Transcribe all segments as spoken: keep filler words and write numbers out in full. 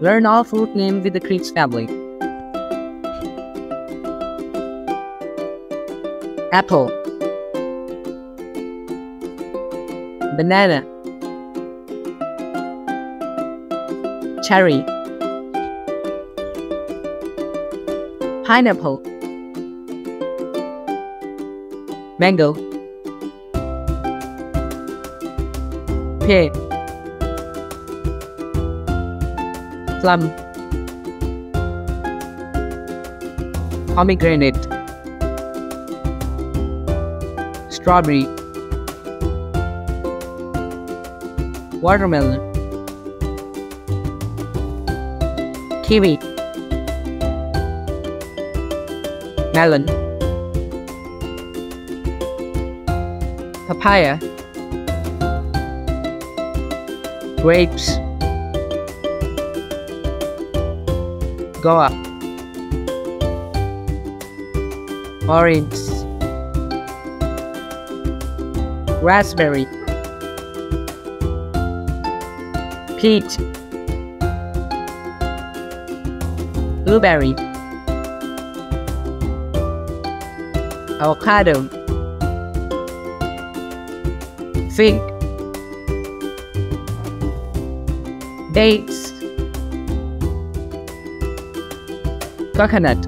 Learn all fruit names with the Kids Family. Apple, banana, cherry, pineapple, mango, pear, plum, pomegranate, strawberry, watermelon, kiwi, melon, papaya, grapes, guava, orange, raspberry, peach, blueberry, avocado, fig, dates, coconut.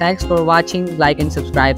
Thanks for watching. Like and subscribe.